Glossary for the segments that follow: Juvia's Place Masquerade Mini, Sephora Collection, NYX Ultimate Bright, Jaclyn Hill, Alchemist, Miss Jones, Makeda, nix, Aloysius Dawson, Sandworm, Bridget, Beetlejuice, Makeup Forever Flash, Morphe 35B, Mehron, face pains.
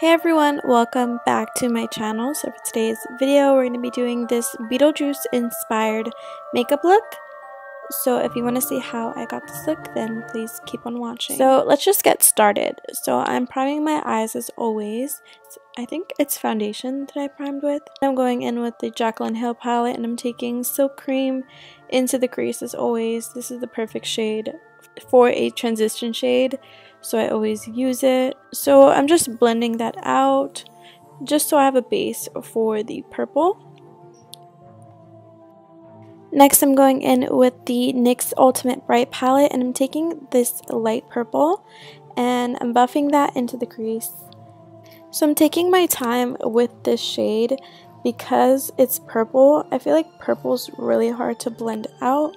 Hey everyone, welcome back to my channel. So for today's video, we're going to be doing this Beetlejuice inspired makeup look. So if you want to see how I got this look, then please keep on watching. So let's just get started. So I'm priming my eyes as always. I think it's foundation that I primed with. I'm going in with the Jaclyn Hill palette and I'm taking Silk Cream into the crease as always. This is the perfect shade for a transition shade, so I always use it. So I'm just blending that out just so I have a base for the purple. Next, I'm going in with the NYX Ultimate Bright palette and I'm taking this light purple and I'm buffing that into the crease. So I'm taking my time with this shade because it's purple. I feel like purple's really hard to blend out.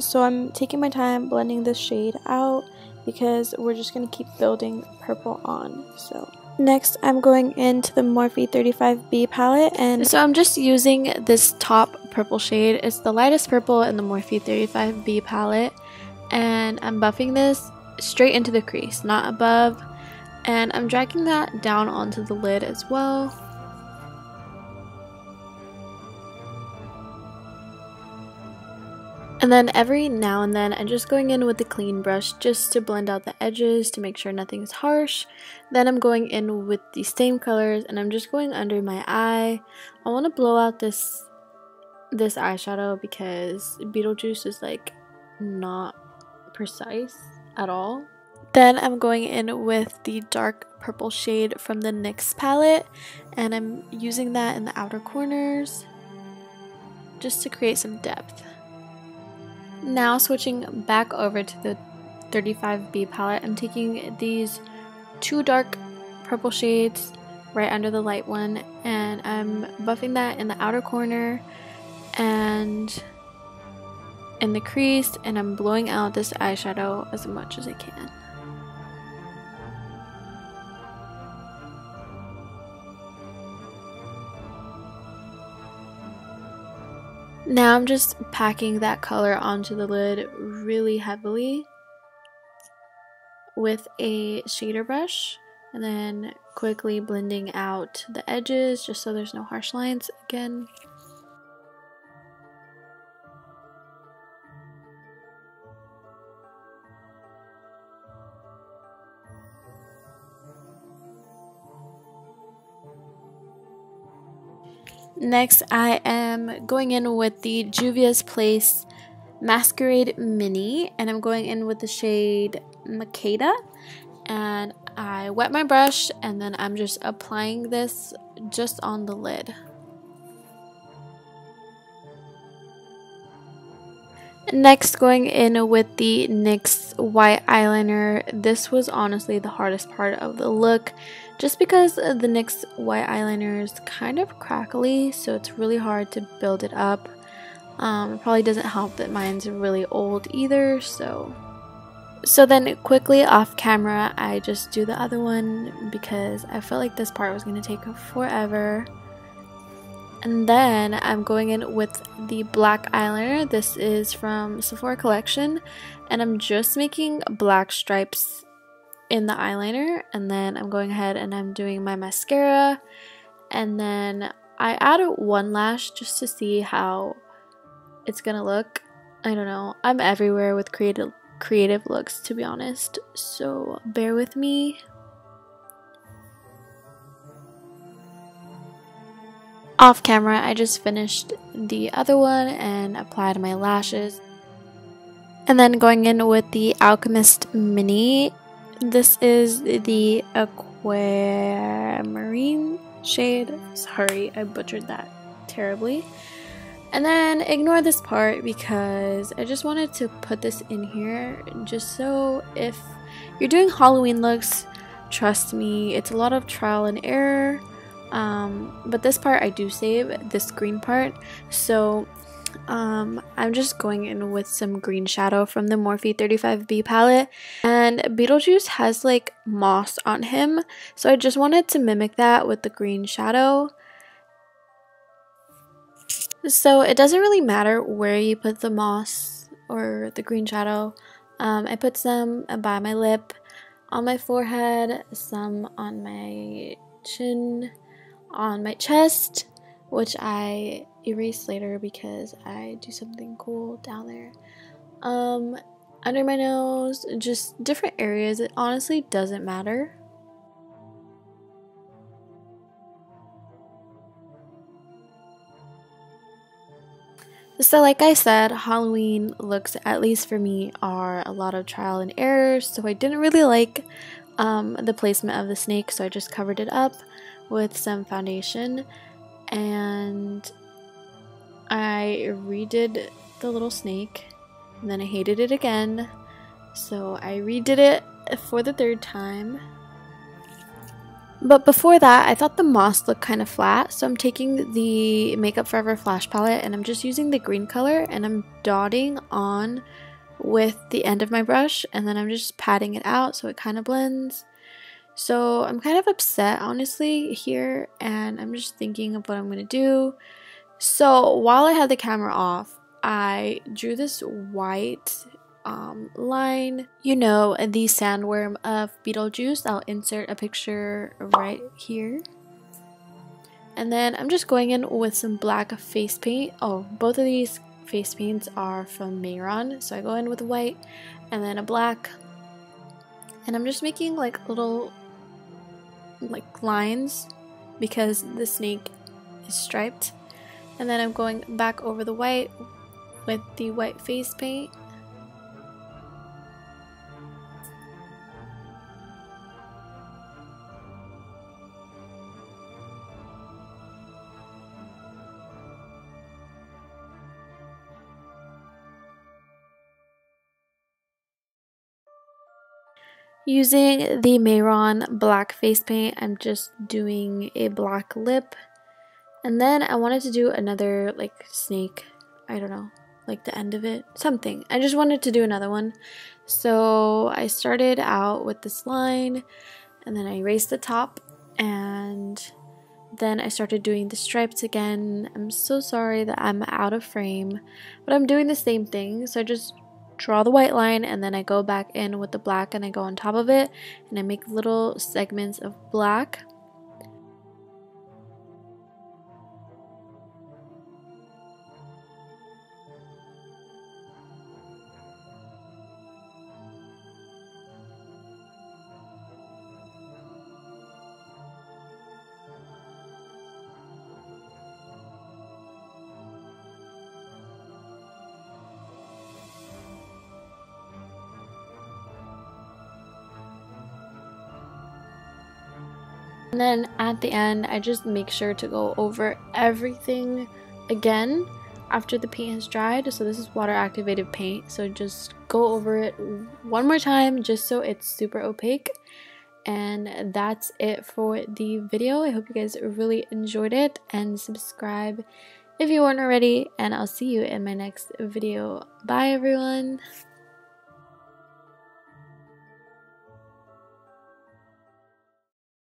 So I'm taking my time blending this shade out because we're just going to keep building purple on. So next, I'm going into the Morphe 35B palette, and so I'm just using this top purple shade. It's the lightest purple in the Morphe 35B palette, and I'm buffing this straight into the crease, not above, and I'm dragging that down onto the lid as well. And then every now and then I'm just going in with the clean brush just to blend out the edges to make sure nothing's harsh. Then I'm going in with the same colors and I'm just going under my eye. I want to blow out this eyeshadow because Beetlejuice is like not precise at all. Then I'm going in with the dark purple shade from the NYX palette and I'm using that in the outer corners just to create some depth. Now switching back over to the 35B palette, I'm taking these two dark purple shades right under the light one and I'm buffing that in the outer corner and in the crease, and I'm blowing out this eyeshadow as much as I can. Now I'm just packing that color onto the lid really heavily with a shader brush and then quickly blending out the edges just so there's no harsh lines again. Next, I am going in with the Juvia's Place Masquerade Mini, and I'm going in with the shade Makeda, and I wet my brush, and then I'm just applying this just on the lid. Next, going in with the NYX white eyeliner. This was honestly the hardest part of the look just because the NYX white eyeliner is kind of crackly, so it's really hard to build it up. It probably doesn't help that mine's really old either, so then quickly off camera I just do the other one because I felt like this part was going to take forever. And then I'm going in with the black eyeliner. This is from Sephora Collection. And I'm just making black stripes in the eyeliner. And then I'm going ahead and I'm doing my mascara. And then I add one lash just to see how it's going to look. I don't know. I'm everywhere with creative looks, to be honest. So bear with me. Off camera, I just finished the other one and applied my lashes. And then going in with the Alchemist Mini. This is the Aquamarine shade. Sorry, I butchered that terribly. And then ignore this part because I just wanted to put this in here just so if you're doing Halloween looks, trust me, it's a lot of trial and error. But this part I do save, this green part, so I'm just going in with some green shadow from the Morphe 35B palette, and Beetlejuice has like moss on him, so I just wanted to mimic that with the green shadow. So it doesn't really matter where you put the moss or the green shadow. I put some by my lip on my forehead, some on my chin, on my chest, which I erase later because I do something cool down there, under my nose, just different areas. It honestly doesn't matter. So like I said, Halloween looks, at least for me, are a lot of trial and error, so I didn't really like the placement of the snake, so I just covered it up with some foundation, and I redid the little snake, and then I hated it again, so I redid it for the third time. But before that, I thought the moss looked kind of flat, so I'm taking the Makeup Forever Flash palette and I'm just using the green color, and I'm dotting on with the end of my brush, and then I'm just patting it out so it kind of blends. So I'm kind of upset, honestly, here, and I'm just thinking of what I'm going to do. So while I had the camera off, I drew this white line, you know, the sandworm of Beetlejuice. I'll insert a picture right here. And then I'm just going in with some black face paint. Oh, both of these face paints are from Mehron. So I go in with a white and then a black. And I'm just making like little like lines because the snake is striped. And then I'm going back over the white with the white face paint. Using the Mehron black face paint, I'm just doing a black lip, and then I wanted to do another like snake, I don't know, like the end of it, something. I just wanted to do another one, so I started out with this line, and then I erased the top, and then I started doing the stripes again. I'm so sorry that I'm out of frame, but I'm doing the same thing, so I just draw the white line, and then I go back in with the black, and I go on top of it, and I make little segments of black. And then at the end, I just make sure to go over everything again after the paint has dried. So this is water activated paint, so just go over it one more time just so it's super opaque. And that's it for the video. I hope you guys really enjoyed it, and subscribe if you weren't already, and I'll see you in my next video. Bye everyone.